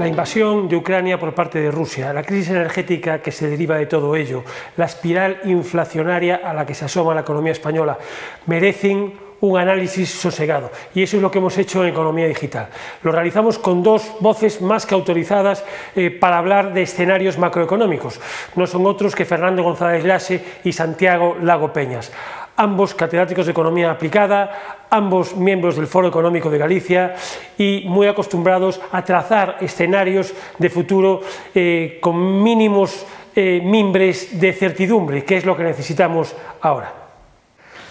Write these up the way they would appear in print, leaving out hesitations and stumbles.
la invasión de Ucrania por parte de Rusia, la crisis energética que se deriva de todo ello, la espiral inflacionaria a la que se asoma la economía española, merecen un análisis sosegado, y eso es lo que hemos hecho en Economía Digital. Lo realizamos con dos voces más que autorizadas para hablar de escenarios macroeconómicos. No son otros que Fernando González Laxe y Santiago Lago Peñas, ambos catedráticos de Economía Aplicada, ambos miembros del Foro Económico de Galicia y muy acostumbrados a trazar escenarios de futuro con mínimos mimbres de certidumbre, que es lo que necesitamos ahora.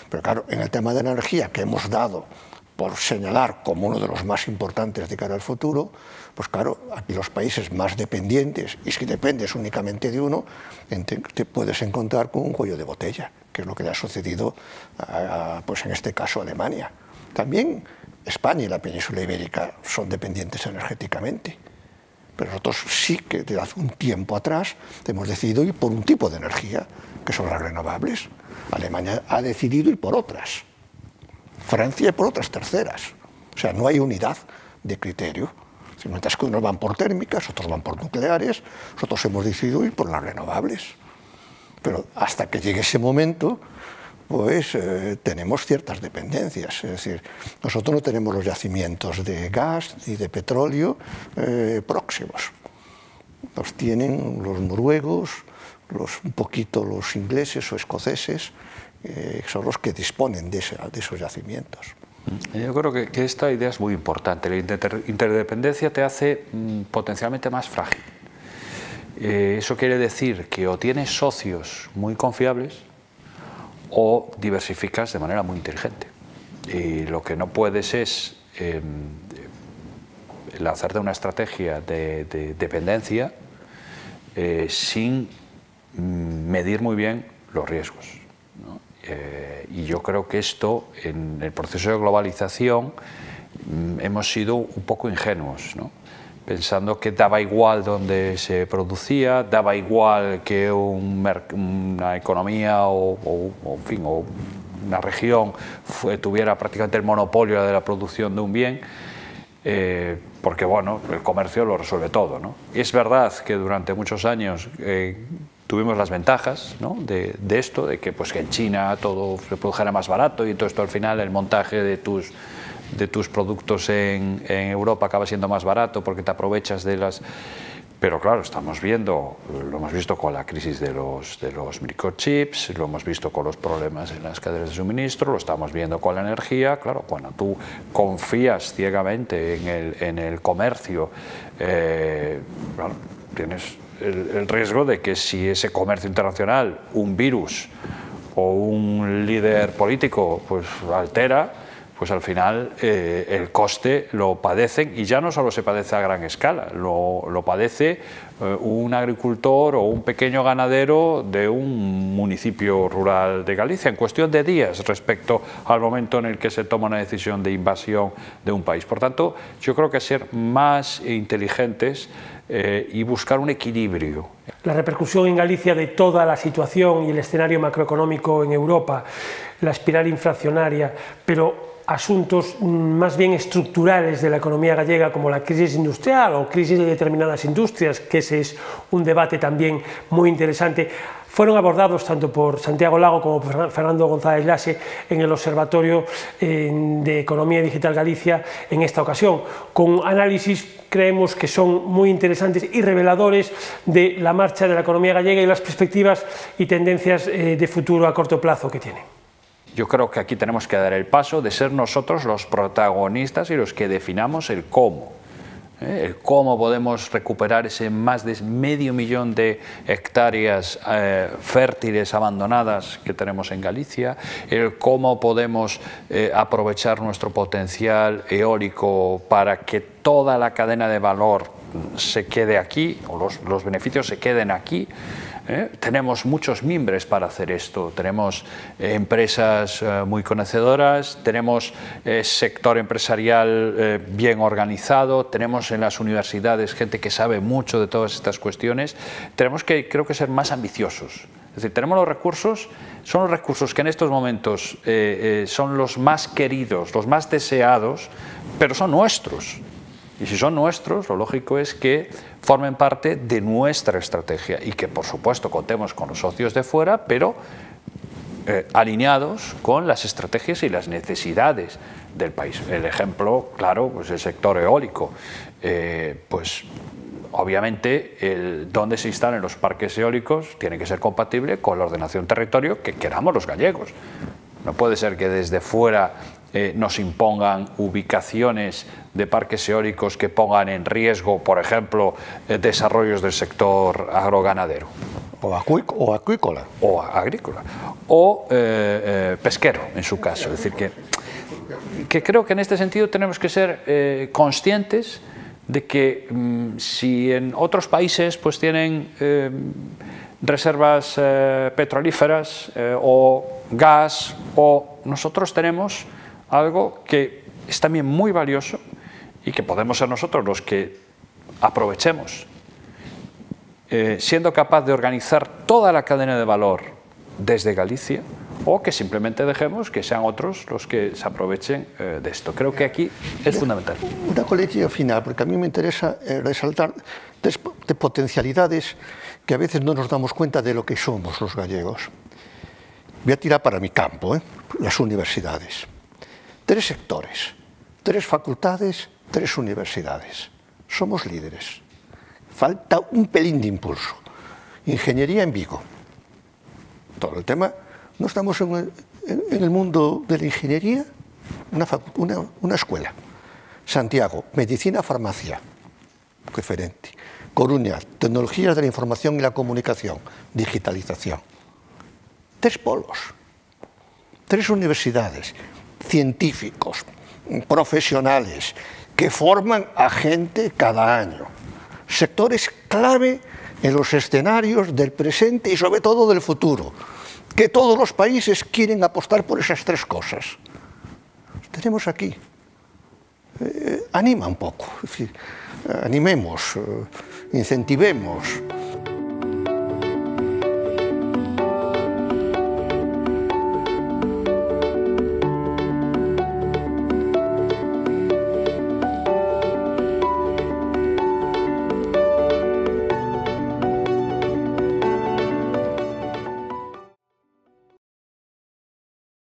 Pero claro, en el tema de la energía, que hemos dado por señalar como uno de los más importantes de cara al futuro, pues claro, aquí los países más dependientes, y si dependes únicamente de uno, te puedes encontrar con un cuello de botella, que es lo que le ha sucedido, pues en este caso, a Alemania. También España y la península ibérica son dependientes energéticamente, pero nosotros sí que desde hace un tiempo atrás hemos decidido ir por un tipo de energía, que son las renovables. Alemania ha decidido ir por otras, Francia por otras terceras. O sea, no hay unidad de criterio. Mientras que unos van por térmicas, otros van por nucleares, nosotros hemos decidido ir por las renovables. Pero hasta que llegue ese momento, pues tenemos ciertas dependencias. Es decir, nosotros no tenemos los yacimientos de gas y de petróleo próximos. Los tienen los noruegos, un poquito los ingleses o escoceses, son los que disponen de esos yacimientos. Yo creo que esta idea es muy importante. La interdependencia te hace potencialmente más frágil. Eso quiere decir que o tienes socios muy confiables o diversificas de manera muy inteligente. Y lo que no puedes es lanzarte una estrategia de dependencia sin medir muy bien los riesgos, ¿no? Y yo creo que esto, en el proceso de globalización, hemos sido un poco ingenuos, ¿no? Pensando que daba igual donde se producía, daba igual que una economía o una región tuviera prácticamente el monopolio de la producción de un bien, porque bueno, el comercio lo resuelve todo, ¿no? Es verdad que durante muchos años tuvimos las ventajas, ¿no?, de esto, de que, pues, que en China todo se produjera más barato y todo esto al final el montaje de tus productos en Europa acaba siendo más barato porque te aprovechas de las... Pero claro, estamos viendo, lo hemos visto con la crisis de los microchips, lo hemos visto con los problemas en las cadenas de suministro, lo estamos viendo con la energía. Claro, cuando tú confías ciegamente en el comercio, bueno, tienes el riesgo de que si ese comercio internacional, un virus o un líder político, pues altera, pues al final el coste lo padecen, y ya no solo se padece a gran escala, lo padece un agricultor o un pequeño ganadero de un municipio rural de Galicia en cuestión de días respecto al momento en el que se toma una decisión de invasión de un país. Por tanto, yo creo que ser más inteligentes y buscar un equilibrio. La repercusión en Galicia de toda la situación y el escenario macroeconómico en Europa, la espiral inflacionaria, pero asuntos más bien estructurales de la economía gallega, como la crisis industrial o crisis de determinadas industrias, que ese es un debate también muy interesante, fueron abordados tanto por Santiago Lago como por Fernando González Laxe en el Observatorio de Economía Digital Galicia en esta ocasión, con análisis, creemos que son muy interesantes y reveladores de la marcha de la economía gallega y las perspectivas y tendencias de futuro a corto plazo que tiene. Yo creo que aquí tenemos que dar el paso de ser nosotros los protagonistas y los que definamos el cómo. El cómo podemos recuperar ese más de 500.000 de hectáreas fértiles abandonadas que tenemos en Galicia, el cómo podemos aprovechar nuestro potencial eólico para que toda la cadena de valor se quede aquí, o los beneficios se queden aquí. Tenemos muchos mimbres para hacer esto, tenemos empresas muy conocedoras, tenemos sector empresarial bien organizado, tenemos en las universidades gente que sabe mucho de todas estas cuestiones. Tenemos que, creo que, ser más ambiciosos. Es decir, tenemos los recursos, son los recursos que en estos momentos son los más queridos, los más deseados, pero son nuestros. Y si son nuestros, lo lógico es que formen parte de nuestra estrategia y que, por supuesto, contemos con los socios de fuera, pero alineados con las estrategias y las necesidades del país. El ejemplo, claro, pues el sector eólico. Pues obviamente, donde se instalen los parques eólicos tiene que ser compatible con la ordenación territorio que queramos los gallegos. No puede ser que desde fuera nos impongan ubicaciones de parques eólicos que pongan en riesgo, por ejemplo, desarrollos del sector agroganadero. O acuícola. O agrícola. O pesquero, en su caso. Es decir, que creo que en este sentido tenemos que ser conscientes de que si en otros países pues tienen reservas petrolíferas o gas, o nosotros tenemos algo que es también muy valioso y que podemos ser nosotros los que aprovechemos, siendo capaz de organizar toda la cadena de valor desde Galicia, o que simplemente dejemos que sean otros los que se aprovechen de esto. Creo que aquí es fundamental. Una coletilla final, porque a mí me interesa resaltar de potencialidades que a veces no nos damos cuenta de lo que somos los gallegos. Voy a tirar para mi campo, las universidades. 3 sectores, 3 facultades, 3 universidades. Somos líderes. Falta un pelín de impulso. Ingeniería en Vigo. Todo el tema. No estamos en el mundo de la ingeniería, una escuela. Santiago, medicina, farmacia. Referente. Coruña, tecnologías de la información y la comunicación. Digitalización. 3 polos, 3 universidades, científicos, profesionales, que forman a gente cada año. Sectores clave en los escenarios del presente y sobre todo del futuro, que todos los países quieren apostar por esas 3 cosas. Tenemos aquí. Anima un poco, es decir, animemos, incentivemos.